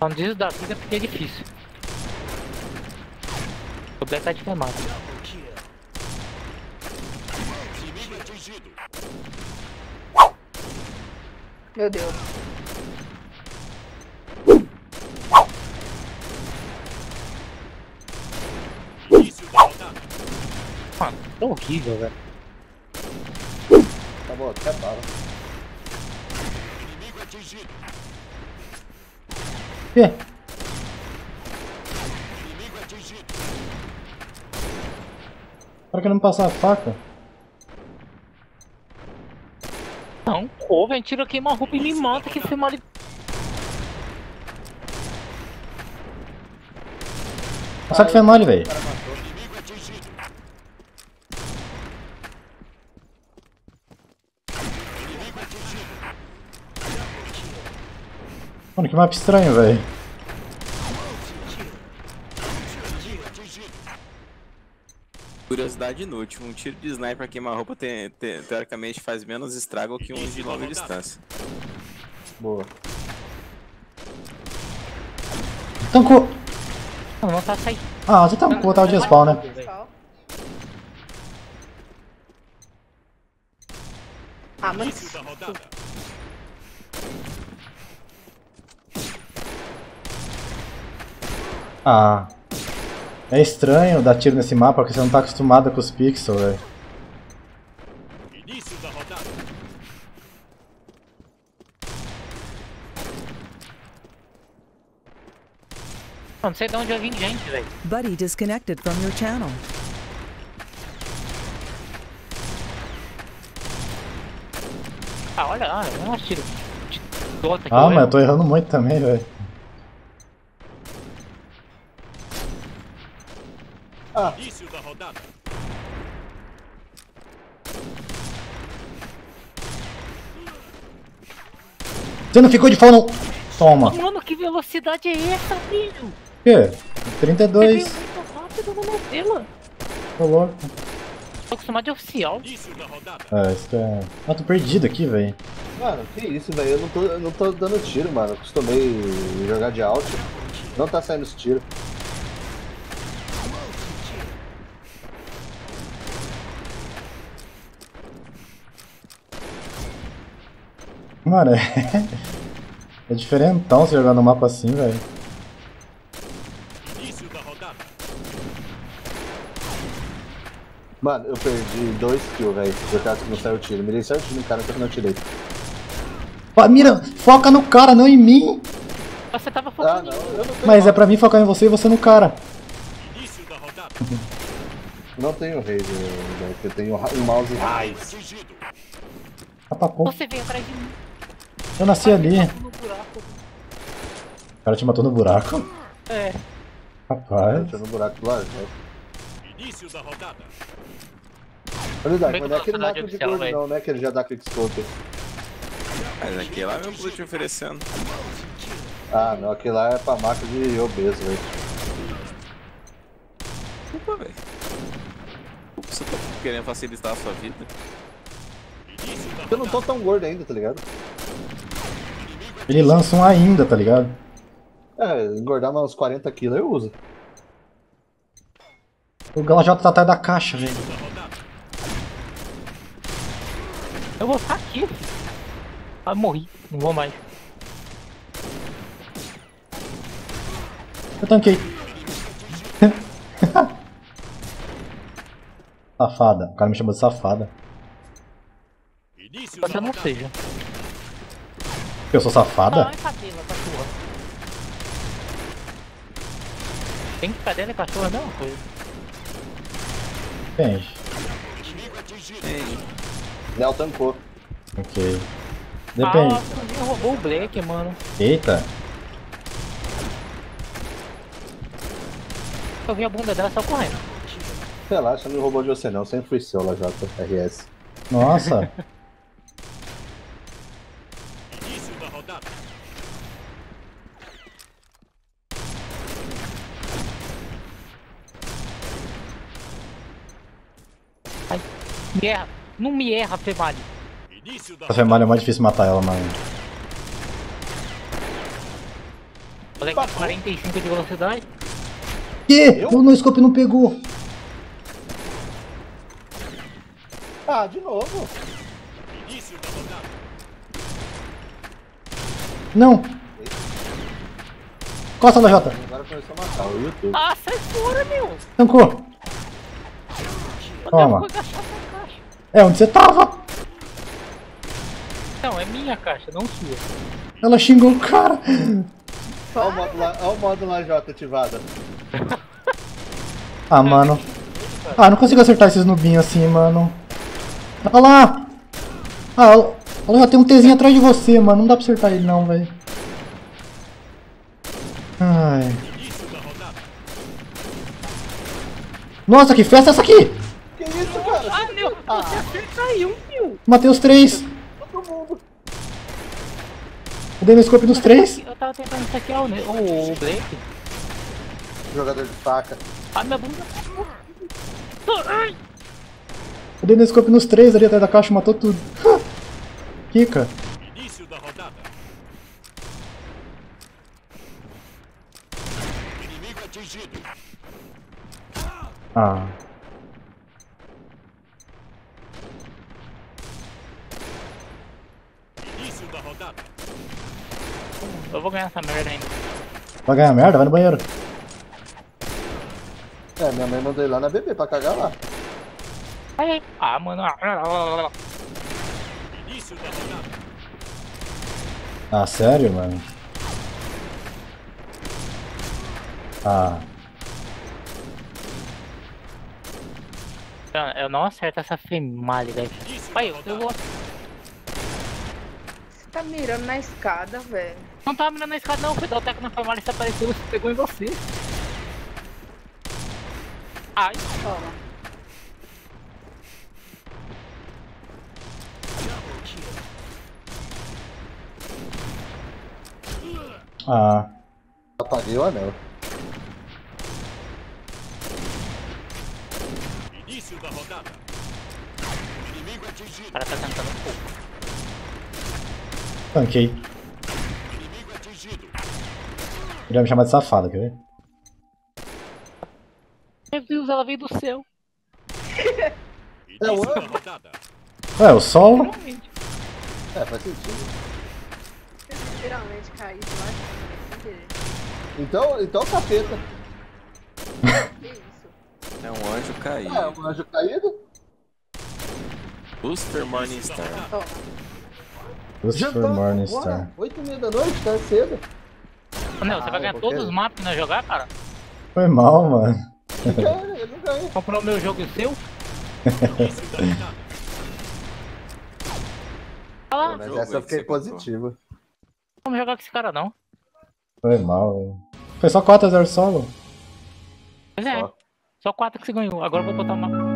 Não diz da vida porque é difícil. O Black tá de queimado. Meu Deus. Mano, tão horrível, velho. Tá bom, até bala. Inimigo atingido. Inimigo atingido. Para que não passar a faca? Não, pô, velho, tira aqui uma roupa e me mata que esse mal. Só que foi mole, velho. Mano, que mapa estranho, velho. Curiosidade inútil, um tiro de sniper a queima-roupa teoricamente faz menos estrago que um de longa distância. Boa. Tancou! Não tá saindo. Ah, você tancou, tava de spawn, né? Ah, mas... Ah, é estranho dar tiro nesse mapa porque você não tá acostumado com os pixels, velho. Início da rodada. Não sei de onde eu vim, gente, velho. Buddy disconnected from your channel. Ah, olha, eu não tiro de dota aqui. Ah, mas eu tô errando muito também, velho. Início da rodada. Você não ficou de fora, não. Toma. Mano, que velocidade é essa, filho? Que? 32. Você veio muito rápido na novela. Tô louco. Tô acostumado de oficial. Início da rodada. Ah, isso é... Ah, tô perdido aqui, velho. Mano, que isso, velho. Eu não tô dando tiro, mano. Acostumei jogar de alto. Não tá saindo os tiros. Mano, é diferentão se jogar no mapa assim, velho. Mano, eu perdi 2 kills, velho, por causa que não saiu o tiro. Mirei certinho no cara, só que não tirei. Mira, foca no cara, não em mim! Você tava focando em mim. Mas é pra mim focar em você e você no cara. Início da rodada. Não tenho razer, velho, porque eu tenho um mouse raiz. Você veio atrás de mim. Eu nasci ali. O cara te matou no buraco? É. Rapaz. Matou no buraco lá, início da rodada. Verdade, mas não é aquele macro de gordo não, né? Que ele já dá quick scope. Mas aquele lá é meu blue te oferecendo. Ah, não, aquele lá é pra macro de obeso, velho. Desculpa, velho. Você tá querendo facilitar a sua vida? Eu não tô tão gordo ainda, tá ligado? Ele lança um ainda, tá ligado? É, engordar mais uns 40 kg eu uso. O Gala J tá atrás da caixa, velho. Eu vou ficar aqui. Ah, morri. Não vou mais. Eu tanquei. Safada. O cara me chamou de safada. Você não seja. Eu sou safada? Não, é cadela, cachorra. Tem que cadela e cachorra não, coisa. Tem. Tem. Léo tancou. Ok. Depende. Ah, roubou o Black, mano. Eita. Eu vi a bunda dela só correndo. Relaxa, não me roubou de você não. Sempre fui seu, LJRS. Nossa. Guerra. Não me erra, Femalha. A Femalha é mais difícil matar ela, mano. Moleque, tá 45 de velocidade. Que? O no scope não pegou. Ah, de novo. Início da rodada. Não. Costa da Jota. Agora começou a matar o YouTube. Ah, sai fora, meu. Tancou. Toma. É onde você tava. Não, é minha caixa, não sua. Ela xingou o cara. Olha o modo lá Jota ativado. Ah, mano. Ah, não consigo acertar esses nubinhos assim, mano. Olha lá. Ah, olha, tem um Tzinho atrás de você, mano. Não dá pra acertar ele não, velho. Ai. Nossa, que festa é essa aqui? Que isso, cara? Ah, meu, você acerta um, meu. Matei os três. Todo mundo. Eu dei no scope dos três. Eu tava tentando saquear o Blake. Jogador de faca. Ah, minha bunda. Ai. Eu dei no scope nos três ali atrás da caixa, matou tudo. Kika. Início da rodada. Inimigo atingido. Ah. Início da rodada. Eu vou ganhar essa merda ainda. Vai ganhar merda? Vai no banheiro. É, minha mãe mandou ir lá na BB pra cagar lá. Ah, mano. Ah, sério, mano? Ah. Eu não acerto essa femalha, velho. Pai, eu vou... Você tá mirando na escada, velho. Não tava mirando na escada não, foi dar o teco na femalha e se apareceu, você pegou em você. Ai, toma. Ah. Apaguei o anel. Início da rodada. Inimigo atingido. O cara tá tentando um pouco. Tanquei. Inimigo atingido. Ele vai me chamar de safado, quer ver? Meu Deus, ela veio do céu. É o ano? Ué, o sol? É, faz sentido. Geralmente caiu lá. Então capeta. Que isso? É um anjo caído. É um anjo caído? Booster Morningstar. Booster Morningstar. 8h30 da noite, tá cedo. Não, você vai ganhar todos os mapas que nós jogar, cara? Foi mal, mano. Ele não ganha. Comprou o meu jogo e o seu? Olha lá. Mas essa eu fiquei positiva. Não vamos jogar com esse cara não. Foi mal, velho. Foi só 4x0 solo? Pois é, só 4 que você ganhou. Agora eu vou botar uma...